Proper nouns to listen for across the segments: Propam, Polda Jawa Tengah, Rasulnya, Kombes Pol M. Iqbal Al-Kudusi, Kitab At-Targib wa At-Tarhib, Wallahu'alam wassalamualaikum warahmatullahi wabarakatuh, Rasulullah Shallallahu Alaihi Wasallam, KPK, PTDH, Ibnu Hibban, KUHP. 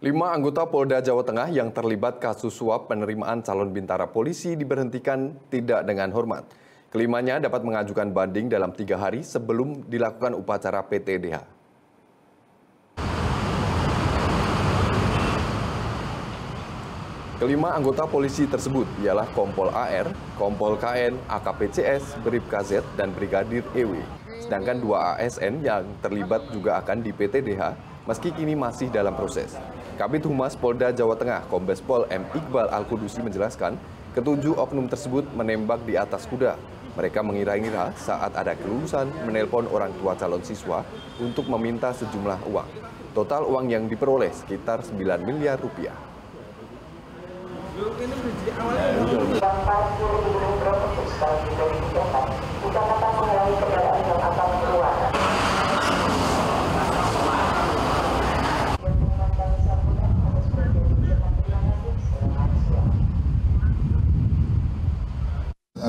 5 anggota Polda Jawa Tengah yang terlibat kasus suap penerimaan calon bintara polisi diberhentikan tidak dengan hormat. Kelimanya dapat mengajukan banding dalam 3 hari sebelum dilakukan upacara PTDH. Kelima anggota polisi tersebut ialah Kompol AR, Kompol KN, AKPCS, Bribka Z, dan Brigadir EW. Sedangkan 2 ASN yang terlibat juga akan di PTDH, meski kini masih dalam proses. Kabid Humas Polda Jawa Tengah, Kombes Pol M. Iqbal Al-Kudusi menjelaskan, ke-7 oknum tersebut menembak di atas kuda. Mereka mengira-ngira saat ada kelulusan menelpon orang tua calon siswa untuk meminta sejumlah uang. Total uang yang diperoleh sekitar 9 miliar rupiah.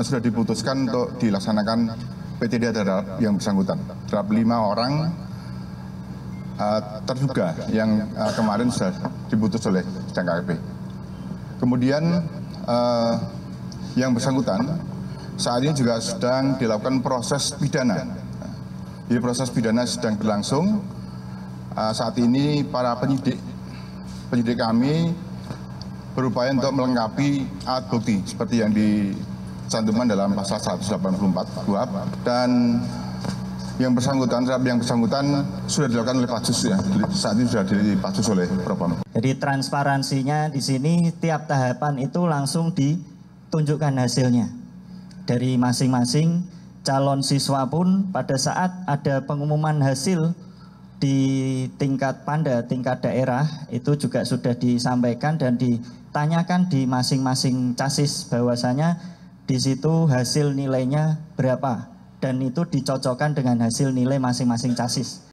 Sudah diputuskan untuk dilaksanakan PTDH terhadap yang bersangkutan, terhadap 5 orang terduga yang kemarin sudah diputus oleh Sidang KPK. Kemudian yang bersangkutan saat ini juga sedang dilakukan proses pidana. Jadi proses pidana sedang berlangsung. Saat ini para penyidik kami berupaya untuk melengkapi alat bukti seperti yang dicantumkan dalam pasal 184 KUHP, dan yang bersangkutan sudah dilakukan oleh Patsus, ya. Saat ini sudah dipatsus oleh Propam. Jadi transparansinya di sini tiap tahapan itu langsung ditunjukkan hasilnya dari masing-masing calon siswa pun pada saat ada pengumuman hasil di tingkat Panda, tingkat daerah, itu juga sudah disampaikan dan ditanyakan di masing-masing casis bahwasanya di situ hasil nilainya berapa, dan itu dicocokkan dengan hasil nilai masing-masing casis.